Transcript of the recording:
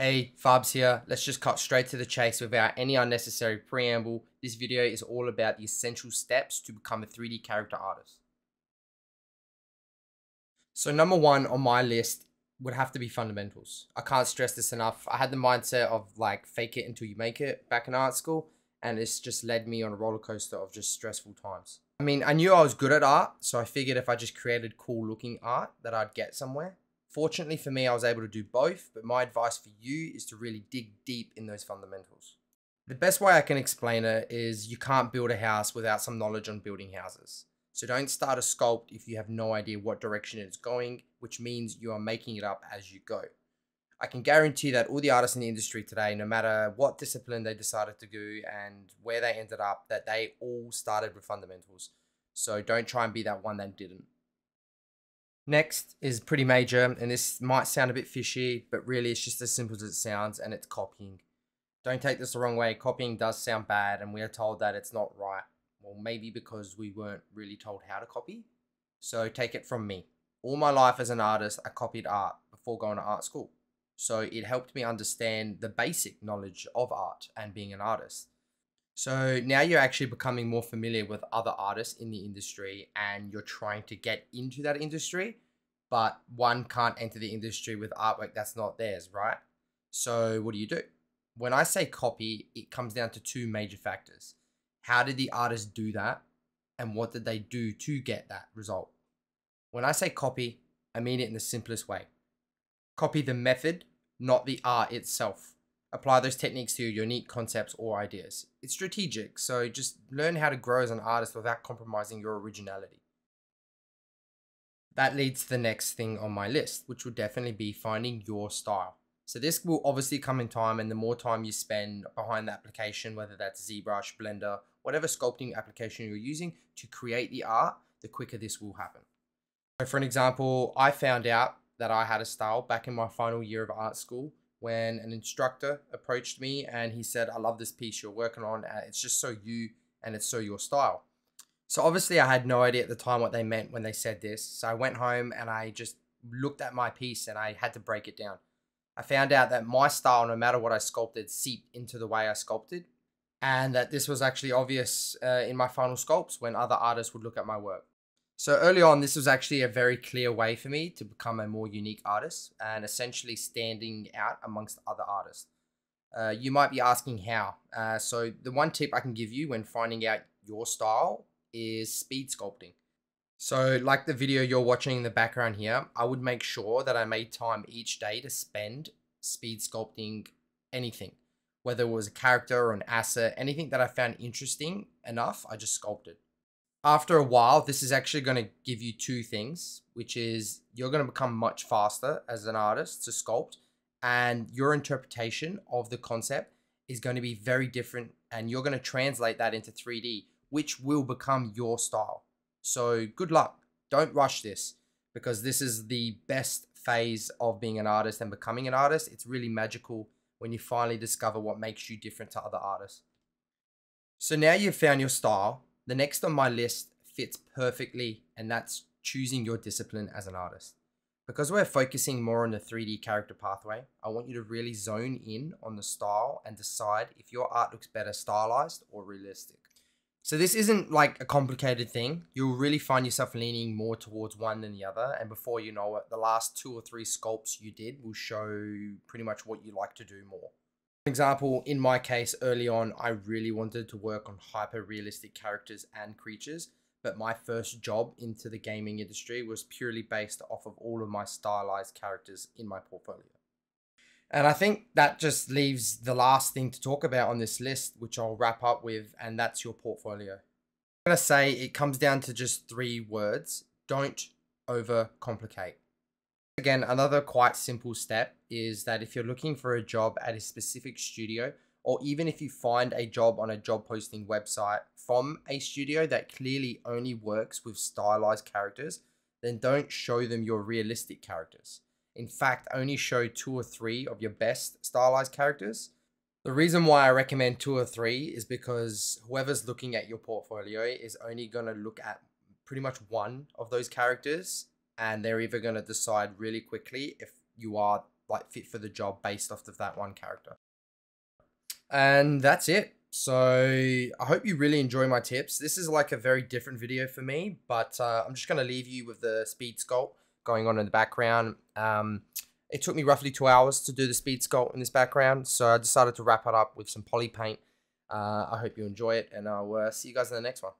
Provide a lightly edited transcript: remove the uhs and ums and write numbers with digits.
Hey, Fabs here. Let's just cut straight to the chase without any unnecessary preamble. This video is all about the essential steps to become a 3D character artist. So number one on my list would have to be fundamentals. I can't stress this enough. I had the mindset of like fake it until you make it back in art school, and it's just led me on a roller coaster of just stressful times. I mean, I knew I was good at art, so I figured if I just created cool looking art that I'd get somewhere. Fortunately for me, I was able to do both, but my advice for you is to really dig deep in those fundamentals. The best way I can explain it is you can't build a house without some knowledge on building houses. So don't start a sculpt if you have no idea what direction it's going, which means you are making it up as you go. I can guarantee that all the artists in the industry today, no matter what discipline they decided to do and where they ended up, that they all started with fundamentals. So don't try and be that one that didn't. Next is pretty major, and this might sound a bit fishy, but really it's just as simple as it sounds, and it's copying. Don't take this the wrong way, copying does sound bad and we are told that it's not right. Well, maybe because we weren't really told how to copy. So take it from me. All my life as an artist, I copied art before going to art school. So it helped me understand the basic knowledge of art and being an artist. So now you're actually becoming more familiar with other artists in the industry and you're trying to get into that industry, but one can't enter the industry with artwork that's not theirs, right? So what do you do? When I say copy, it comes down to two major factors. How did the artist do that? And what did they do to get that result? When I say copy, I mean it in the simplest way. Copy the method, not the art itself. Apply those techniques to your unique concepts or ideas. It's strategic, so just learn how to grow as an artist without compromising your originality. That leads to the next thing on my list, which would definitely be finding your style. So this will obviously come in time, and the more time you spend behind the application, whether that's ZBrush, Blender, whatever sculpting application you're using to create the art, the quicker this will happen. So for an example, I found out that I had a style back in my final year of art school, when an instructor approached me and he said, I love this piece you're working on. It's just so you and it's so your style. So obviously I had no idea at the time what they meant when they said this. So I went home and I just looked at my piece and I had to break it down. I found out that my style, no matter what I sculpted, seeped into the way I sculpted. And that this was actually obvious in my final sculpts when other artists would look at my work. So early on, this was actually a very clear way for me to become a more unique artist and essentially standing out amongst other artists. You might be asking how. So the one tip I can give you when finding out your style is speed sculpting. So like the video you're watching in the background here, I would make sure that I made time each day to spend speed sculpting anything, whether it was a character or an asset, anything that I found interesting enough, I just sculpted. After a while, this is actually going to give you two things, which is you're going to become much faster as an artist to sculpt, and your interpretation of the concept is going to be very different, and you're going to translate that into 3D, which will become your style. So good luck. Don't rush this, because this is the best phase of being an artist and becoming an artist. It's really magical when you finally discover what makes you different to other artists. So now you've found your style. The next on my list fits perfectly, and that's choosing your discipline as an artist. Because we're focusing more on the 3D character pathway, I want you to really zone in on the style and decide if your art looks better stylized or realistic. So this isn't like a complicated thing. You'll really find yourself leaning more towards one than the other, and before you know it, the last 2 or 3 sculpts you did will show pretty much what you like to do more. For example, in my case, early on, I really wanted to work on hyper-realistic characters and creatures, but my first job into the gaming industry was purely based off of all of my stylized characters in my portfolio. And I think that just leaves the last thing to talk about on this list, which I'll wrap up with, and that's your portfolio. I'm going to say it comes down to just 3 words. Don't overcomplicate. Again, another quite simple step is that if you're looking for a job at a specific studio, or even if you find a job on a job posting website from a studio that clearly only works with stylized characters, then don't show them your realistic characters. In fact, only show 2 or 3 of your best stylized characters. The reason why I recommend 2 or 3 is because whoever's looking at your portfolio is only going to look at pretty much one of those characters. And they're either going to decide really quickly if you are like fit for the job based off of that one character. And that's it. So I hope you really enjoy my tips. This is like a very different video for me, but I'm just going to leave you with the speed sculpt going on in the background. It took me roughly 2 hours to do the speed sculpt in this background, so I decided to wrap it up with some poly paint. I hope you enjoy it, and I'll see you guys in the next one.